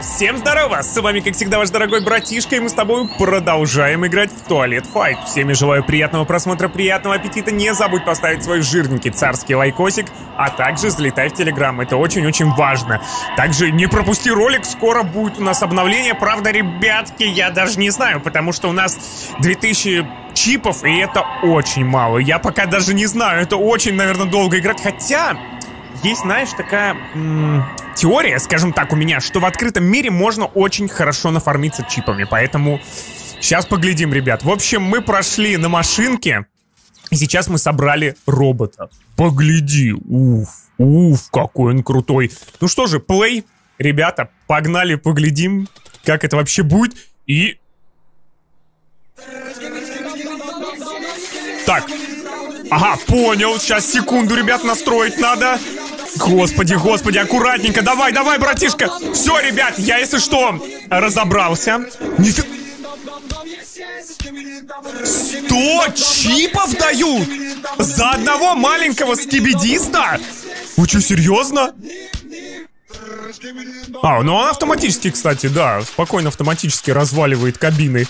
Всем здорово! С вами, как всегда, ваш дорогой братишка, и мы с тобой продолжаем играть в Туалет Файт. Всем я желаю приятного просмотра, приятного аппетита. Не забудь поставить свой жирненький царский лайкосик, а также залетай в Telegram. Это очень-очень важно. Также не пропусти ролик, скоро будет у нас обновление. Правда, ребятки, я даже не знаю, потому что у нас 2000... чипов, и это очень мало. Я пока даже не знаю, это очень, наверное, долго играть. Хотя, есть, знаешь, такая теория, скажем так, у меня, что в открытом мире можно очень хорошо нафармиться чипами. Поэтому сейчас поглядим, ребят. В общем, мы прошли на машинке, и сейчас мы собрали робота. Погляди, уф, какой он крутой. Ну что же, плей, ребята, погнали, поглядим, как это вообще будет. И... Так, ага, понял, сейчас, секунду, ребят, настроить надо. Господи, господи, аккуратненько, давай, давай, братишка. Все, ребят, я, если что, разобрался. Нифига. 100 чипов дают за одного маленького скибидиста? Вы что, серьезно? А, ну он автоматически, кстати, да, спокойно автоматически разваливает кабины.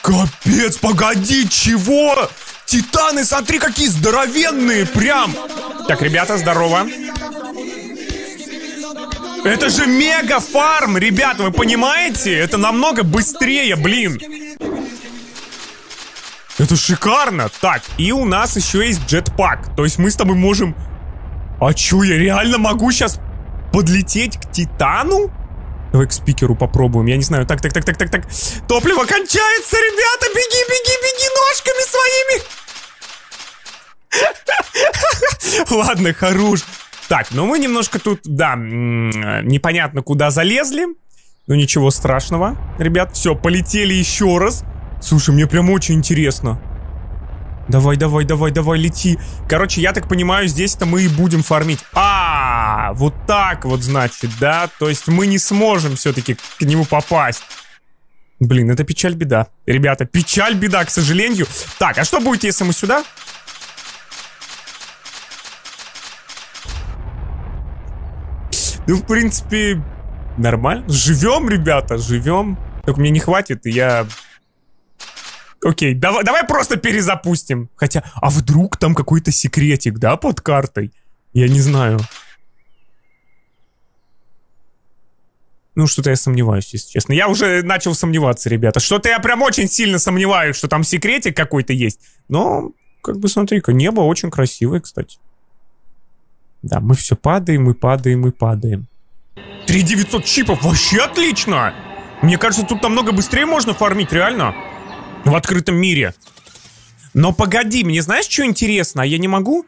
Капец, погоди, чего? Титаны, смотри, какие здоровенные, прям. Так, ребята, здорово. Это же мега-фарм, ребята, вы понимаете? Это намного быстрее, блин. Это шикарно. Так, и у нас еще есть джетпак. То есть мы с тобой можем... А чё, я реально могу сейчас подлететь к Титану? Давай к спикеру попробуем, я не знаю. Так, так, так, так, так, так. Топливо кончается, ребята, беги, беги, беги ножками своими. Ладно, хорош. Так, ну мы немножко тут, да, непонятно куда залезли. Ну ничего страшного, ребят. Все, полетели еще раз. Слушай, мне прям очень интересно. Давай, давай, давай, давай, лети. Короче, я так понимаю, здесь-то мы и будем фармить. А, вот так вот, значит, да? То есть мы не сможем все-таки к нему попасть. Блин, это печаль-беда. Ребята, печаль-беда, к сожалению. Так, а что будет, если мы сюда? Ну, в принципе, нормально. Живем, ребята, живем. Только мне не хватит, и я... Окей, давай, давай просто перезапустим. Хотя, а вдруг там какой-то секретик, да, под картой? Я не знаю. Ну, что-то я сомневаюсь, если честно. Я уже начал сомневаться, ребята. Что-то я прям очень сильно сомневаюсь, что там секретик какой-то есть. Но, как бы, смотри-ка, небо очень красивое, кстати. Да, мы все падаем, и падаем, и падаем. 3900 чипов, вообще отлично! Мне кажется, тут намного быстрее можно фармить, реально. В открытом мире. Но погоди, мне знаешь, что интересно? А я не могу...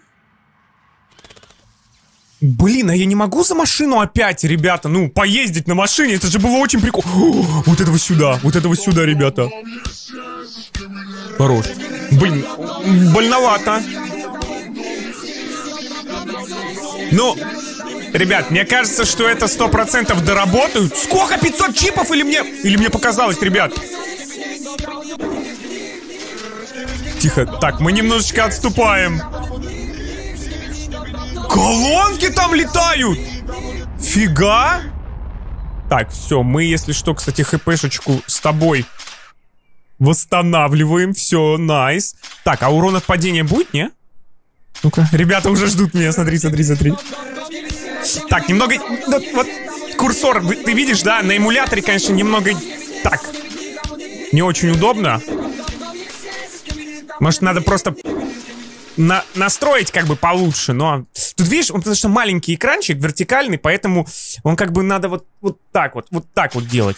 Блин, а я не могу за машину опять, ребята? Ну, поездить на машине, это же было очень прикольно. Вот этого сюда, ребята. Хорош. Блин, больновато. Ну, ребят, мне кажется, что это 100% доработают. Сколько, 500 чипов или мне... Или мне показалось, ребят? Тихо. Так, мы немножечко отступаем. Колонки там летают! Фига! Так, все, мы, если что, кстати, хпшечку с тобой восстанавливаем. Все, найс. Так, а урон от падения будет, не? Ну-ка, ребята уже ждут меня, смотри, смотри, смотри. Так, немного... Вот, курсор, ты видишь, да? На эмуляторе, конечно, немного... Так, не очень удобно. Может, надо просто настроить как бы получше, но... Тут, видишь, он потому что маленький экранчик, вертикальный, поэтому он как бы надо вот так вот делать.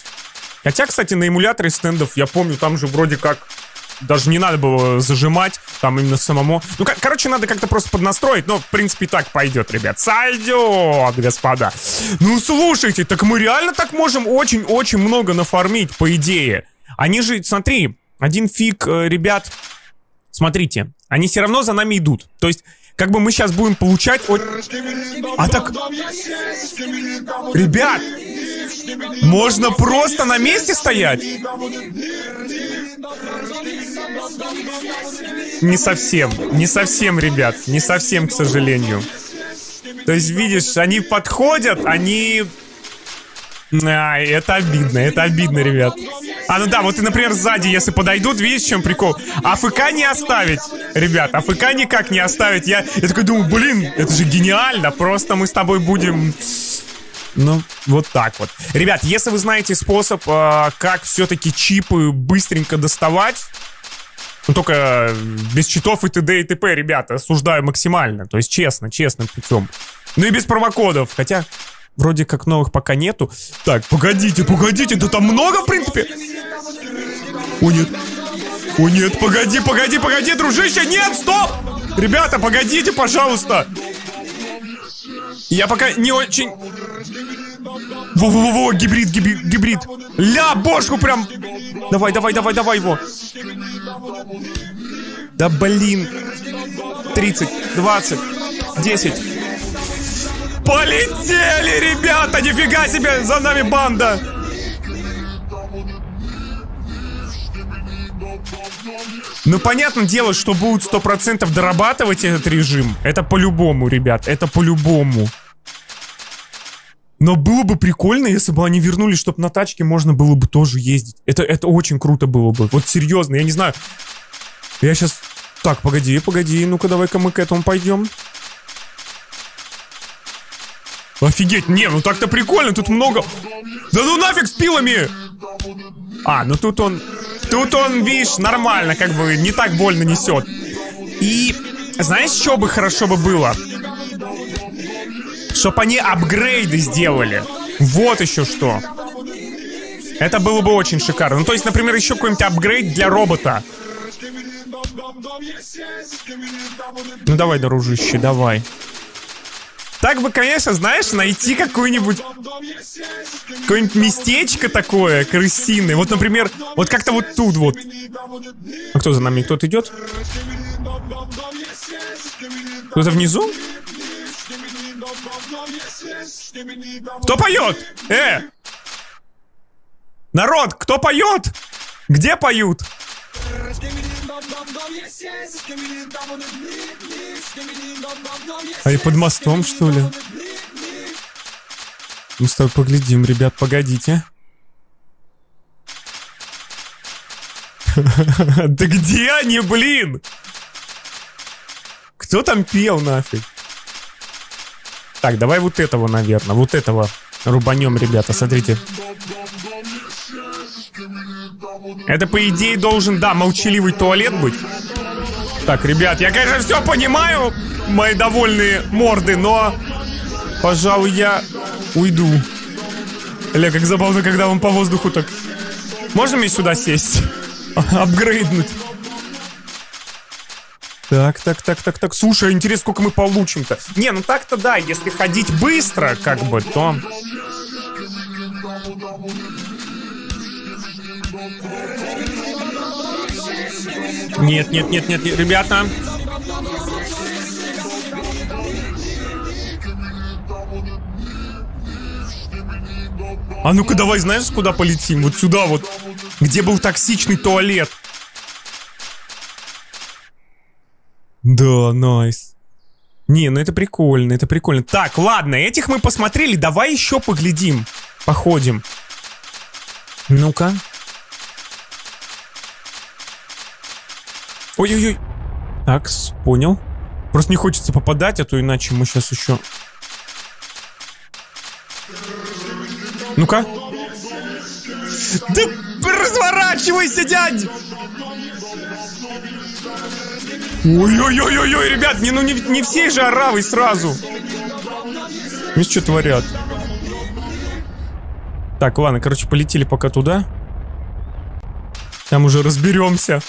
Хотя, кстати, на эмуляторе стендов, я помню, там же вроде как даже не надо было зажимать, там именно самому... Ну, короче, надо как-то просто поднастроить, но, в принципе, так пойдет, ребят. Сойдет, господа. Ну, слушайте, так мы реально так можем очень-очень много нафармить, по идее. Они же, смотри, один фиг, ребят... Смотрите, они все равно за нами идут. То есть, как бы мы сейчас будем получать... А так... Ребят! Можно просто на месте стоять? Не совсем, ребят. Не совсем, к сожалению. То есть, видишь, они подходят, они... Это обидно, ребят. А, ну да, вот и, например, сзади, если подойдут, видишь, в чем прикол? АФК не оставить, ребят, АФК никак не оставить. Я такой думаю, блин, это же гениально, просто мы с тобой будем... Ну, вот так вот. Ребят, если вы знаете способ, как все-таки чипы быстренько доставать, ну, только без читов и т.д. и т.п., ребята, осуждаю максимально, то есть честно, честным путем. Ну и без промокодов, хотя... Вроде как новых пока нету. Так, погодите, погодите, да там много, в принципе. О, нет. О, нет, погоди, погоди, погоди, дружище. Нет, стоп! Ребята, погодите, пожалуйста. Я пока не очень... Во-во-во, гибрид, гибрид, гибрид. Ля, бошку прям. Давай, давай, давай, давай его. Да блин. 30, 20, 10... Полетели, ребята! Нифига себе! За нами банда! Ну, понятное дело, что будут 100% дорабатывать этот режим. Это по-любому, ребят. Это по-любому. Но было бы прикольно, если бы они вернулись, чтобы на тачке можно было бы тоже ездить. Это очень круто было бы. Вот серьезно, я не знаю. Я сейчас... Так, погоди, погоди. Ну-ка, давай-ка мы к этому пойдем. Офигеть, не, ну так-то прикольно, тут много... Да ну нафиг с пилами! А, ну тут он, видишь, нормально, как бы не так больно несет. И знаешь, что бы хорошо бы было? Чтоб они апгрейды сделали. Вот еще что. Это было бы очень шикарно. Ну то есть, например, еще какой-нибудь апгрейд для робота. Ну давай, дружище, давай. Так бы, конечно, знаешь, найти какое-нибудь местечко такое, крысиное. Вот, например, вот как-то вот тут вот. А кто за нами? Кто-то идет? Кто-то внизу? Кто поет? Народ, кто поет? Где поют? А и под мостом, что ли? Мы с тобой поглядим, ребят, погодите. Да где они, блин? Кто там пел, нафиг? Так, давай вот этого, наверное, вот этого рубанем, ребята, смотрите. Это, по идее, должен, да, молчаливый туалет быть. Так, ребят, я, конечно, все понимаю, мои довольные морды, но, пожалуй, я уйду. Ля, как забавно, когда он по воздуху так... Можно мне сюда сесть? Апгрейднуть. Так, так, так, так, так. Слушай, интересно, сколько мы получим-то. Не, ну так-то да, если ходить быстро, как бы, то... Нет, нет, нет, нет, нет, ребята. А ну-ка давай, знаешь, куда полетим? Вот сюда вот, где был токсичный туалет. Да, найс. Не, ну это прикольно, это прикольно. Так, ладно, этих мы посмотрели. Давай еще поглядим, походим. Ну-ка. Ой-ой-ой. Так, понял. Просто не хочется попадать, а то иначе мы сейчас еще... Ну-ка. Да разворачивайся, дядь! Ой-ой-ой-ой, ребят, не всей же оравой сразу. Видишь, что творят? Так, ладно, короче, полетели пока туда. Там уже разберемся.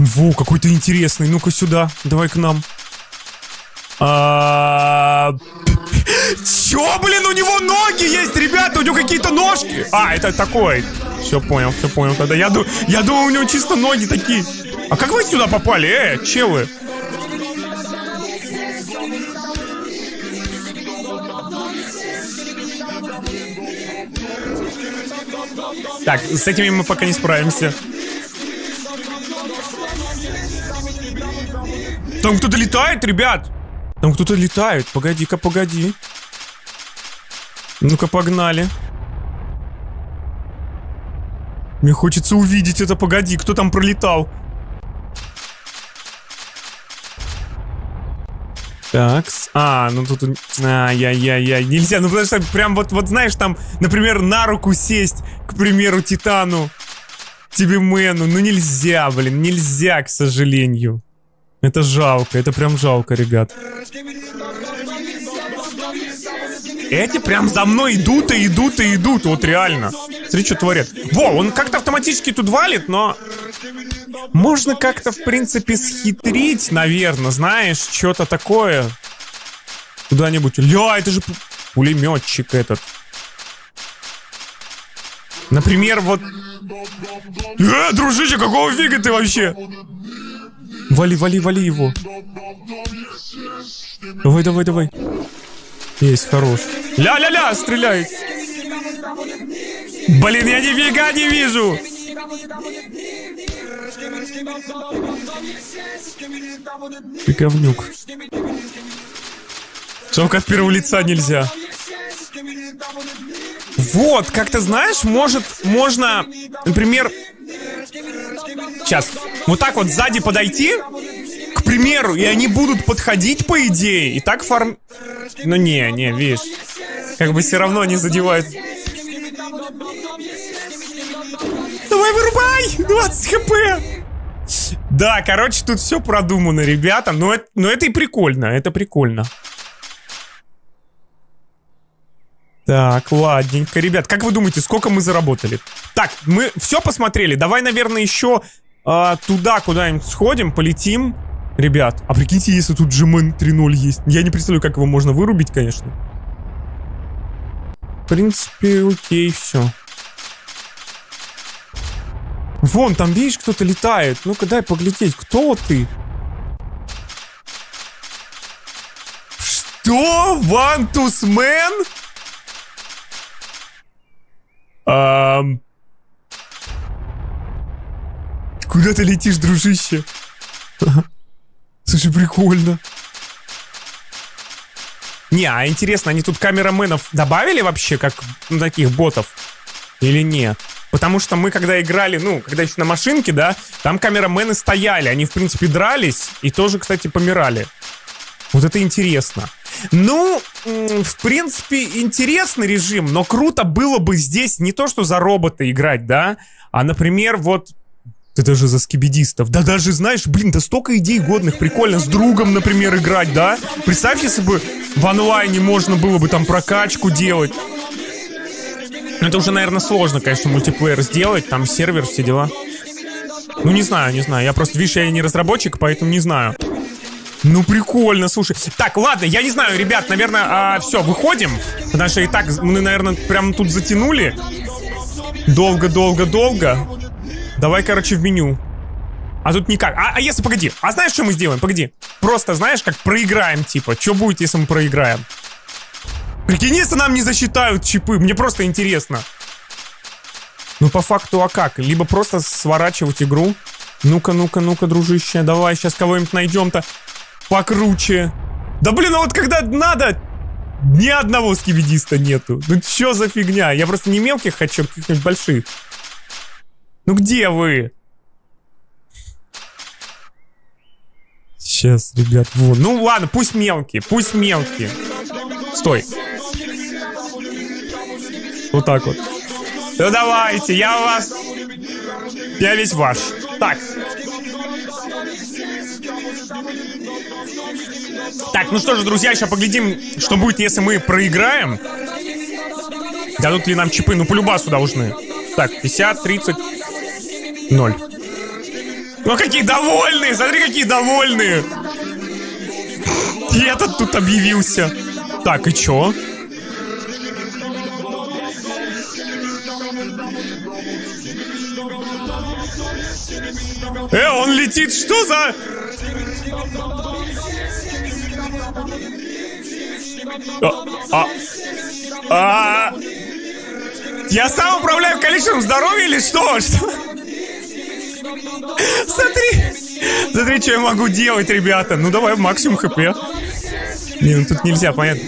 Во, какой-то интересный. Ну-ка сюда. Давай к нам. Чё, блин, у него ноги есть, ребята? У него какие-то ножки. А, это такой. Все понял, все понял. Тогда я думал, у него чисто ноги такие. А как вы сюда попали? Челы. Так, с этими мы пока не справимся. Там кто-то летает, ребят. Там кто-то летает. Погоди-ка, погоди. Ну-ка, погнали. Мне хочется увидеть это. Погоди, кто там пролетал? Так, ну тут... Ай-яй-яй-яй, нельзя, ну потому что прям вот знаешь, там, например, на руку сесть, к примеру, Титану, тебе Мэну, ну нельзя, блин, нельзя, к сожалению. Это жалко, это прям жалко, ребят. Эти прям за мной идут и идут и идут, вот реально. Смотри, что творят. Во, он как-то автоматически тут валит, но... Можно как-то, в принципе, схитрить, наверное, знаешь, что-то такое. Куда-нибудь. Ля, это же пулеметчик этот. Например, вот... дружище, какого фига ты вообще? Вали, вали, вали его. Давай, давай, давай. Есть, хорош. Ля-ля-ля, стреляет. Блин, я нифига не вижу. Ты говнюк. Только от первого лица нельзя. Вот, как ты знаешь, может, можно, например... Сейчас, вот так вот сзади подойти, к примеру, и они будут подходить, по идее, и так Ну не, видишь, как бы все равно они задевают. Давай вырубай! 20 хп! Да, короче, тут все продумано, ребята. Но это и прикольно, это прикольно. Так, ладненько, ребят, как вы думаете, сколько мы заработали? Так, мы все посмотрели. Давай, наверное, еще туда куда-нибудь сходим, полетим. Ребят, а прикиньте, если тут же Мэн 3.0 есть. Я не представляю, как его можно вырубить, конечно. В принципе, окей, все. Вон, там, видишь, кто-то летает. Ну-ка, дай поглядеть, кто ты? Что? Вантусмен? Куда ты летишь, дружище? Слушай, прикольно. Не, а интересно, они тут камераменов добавили вообще, как ну, таких ботов? Или нет? Потому что мы, когда играли, ну, когда еще на машинке, да, там камерамены стояли. Они, в принципе, дрались и тоже, кстати, помирали. Вот это интересно. Ну, в принципе, интересный режим, но круто было бы здесь не то, что за робота играть, да, а, например, вот... Ты даже за скибидистов. Да даже, знаешь, блин, да столько идей годных. Прикольно с другом, например, играть, да? Представь, если бы в онлайне можно было бы там прокачку делать. Но это уже, наверное, сложно, конечно, мультиплеер сделать. Там сервер, все дела. Ну, не знаю, не знаю. Я просто, видишь, я не разработчик, поэтому не знаю. Ну, прикольно, слушай. Так, ладно, я не знаю, ребят, наверное, все, выходим. Потому что и так мы, наверное, прям тут затянули. Долго-долго-долго. Давай, короче, в меню. А тут никак. А если, погоди. А знаешь, что мы сделаем? Погоди. Просто, знаешь, как проиграем, типа. Что будет, если мы проиграем? Прикинь, если нам не засчитают чипы. Мне просто интересно. Ну, по факту, а как? Либо просто сворачивать игру. Ну-ка, ну-ка, ну-ка, дружище. Давай, сейчас кого-нибудь найдем-то покруче. Да, блин, а вот когда надо... Ни одного скибидиста нету. Ну, что за фигня? Я просто не мелких хочу, а каких-нибудь больших. Ну где вы? Сейчас, ребят, вот. Ну ладно, пусть мелкие, пусть мелкие. Стой. Вот так вот. Ну давайте, я вас... Я весь ваш. Так. Так, ну что же, друзья, сейчас поглядим, что будет, если мы проиграем. Дадут ли нам чипы? Ну по-любасу должны. Так, 50, 30... 0. Ну какие довольные! Смотри, какие довольные! И этот тут объявился. Так, и чё? Он летит! Что за... Я сам управляю количеством здоровья или что? Смотри! Смотри, что я могу делать, ребята. Ну, давай, максимум хп. Блин, тут нельзя, понятно.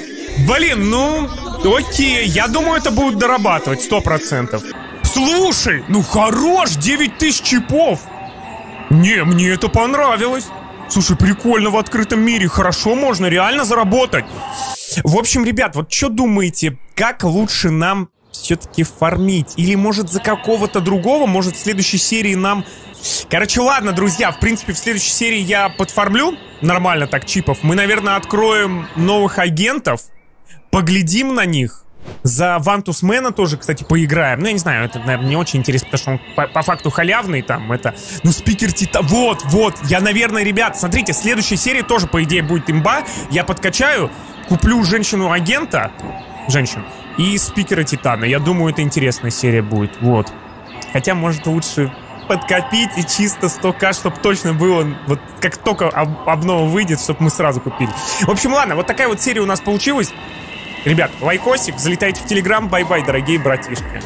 Блин, ну, окей. Я думаю, это будут дорабатывать, 100%. Слушай, ну хорош, 9000 чипов. Не, мне это понравилось. Слушай, прикольно в открытом мире. Хорошо, можно реально заработать. В общем, ребят, вот что думаете, как лучше нам все-таки фармить? Или может за какого-то другого, может в следующей серии нам... Короче, ладно, друзья, в принципе, в следующей серии я подфармлю нормально так чипов. Мы, наверное, откроем новых агентов, поглядим на них. За Вантусмена тоже, кстати, поиграем. Ну, я не знаю, это, наверное, не очень интересно, потому что он по факту халявный там, это... Ну, спикер Титан... Вот, вот, я, наверное, ребят, смотрите, следующая серия тоже, по идее, будет имба. Я подкачаю, куплю женщину-агента, и спикера Титана. Я думаю, это интересная серия будет, вот. Хотя, может, лучше подкопить и чисто 100к, чтобы точно было, вот как только обнова выйдет, чтобы мы сразу купили. В общем, ладно, вот такая вот серия у нас получилась. Ребят, лайкосик, залетайте в Telegram, бай-бай, дорогие братишки.